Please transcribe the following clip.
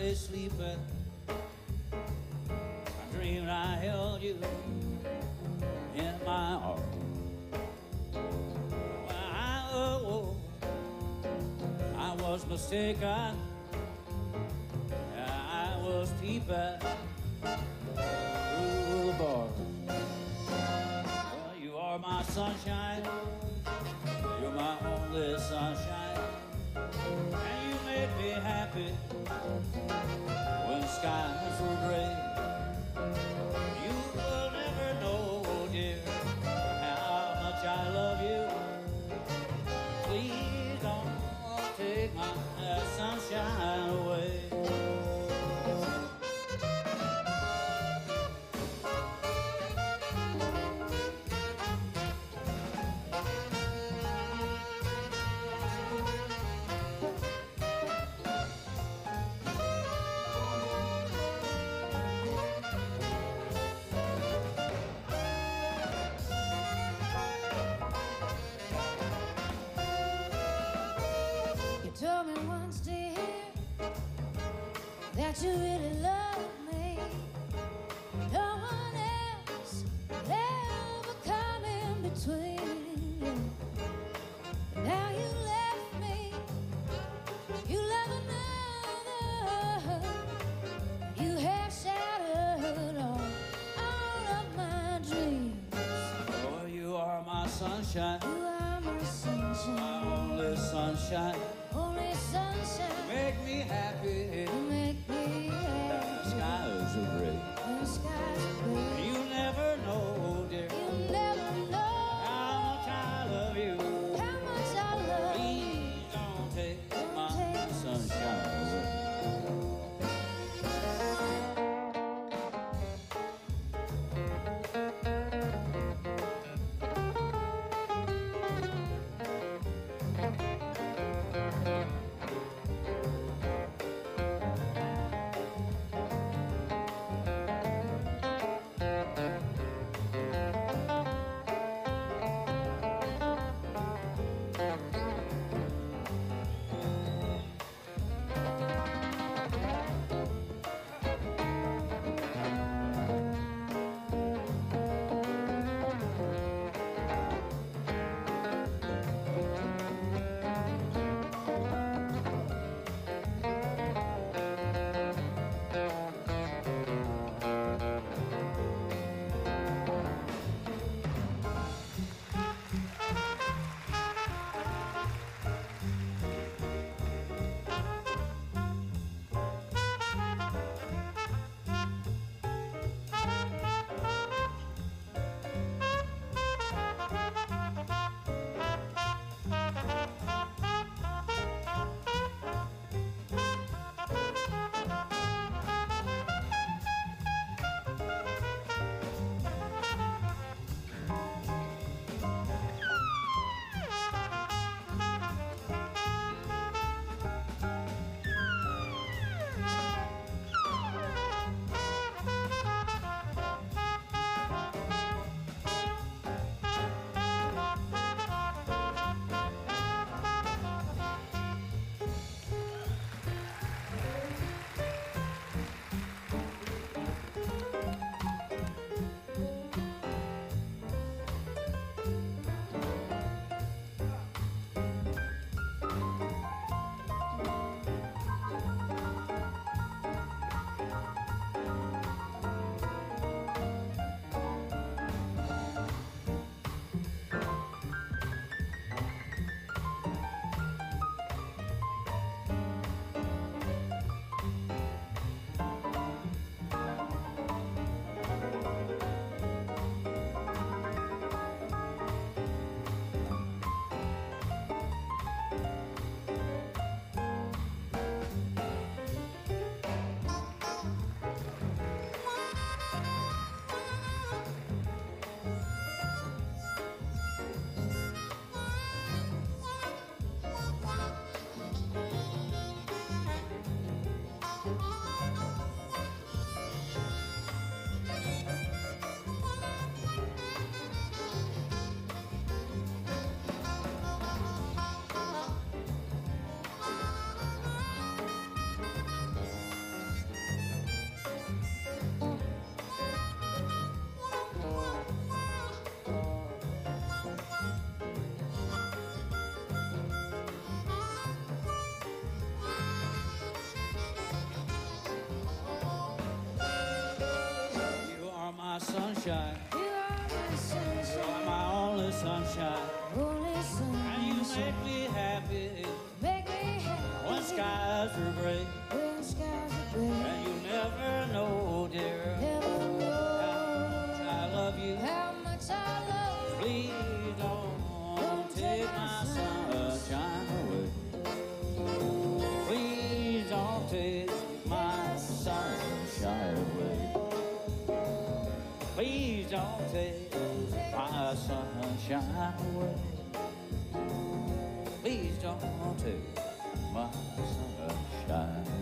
barely sleeping. I dreamed I held you in my arms. When I awoke, I was mistaken. I was peeping through the bars. Well, you are my sunshine. You're my only sunshine. And you made me happy when skies were gray. You will never know, dear, how much I love you. Please don't take my sunshine away. That you really love me. No one else will ever come in between. But now you left me. You love another. You have shattered all of my dreams. Oh, you are my sunshine. You are my sunshine. My only sunshine. Only sunshine. Make me happy. You make me. The skies are gray. You never know, dear. You never know how much I love you. How much I love you. Please don't take my sunshine away. sunshine. You are my sunshine. You are my only sunshine. Only sunshine. And you make me happy. Make me happy. When skies are gray. When skies are gray. And you never know, dear. Never know how much I love you. How much I love you. Please don't take my sunshine away. Please don't take my sunshine away. Please don't take my sunshine away. Please don't take my sunshine away.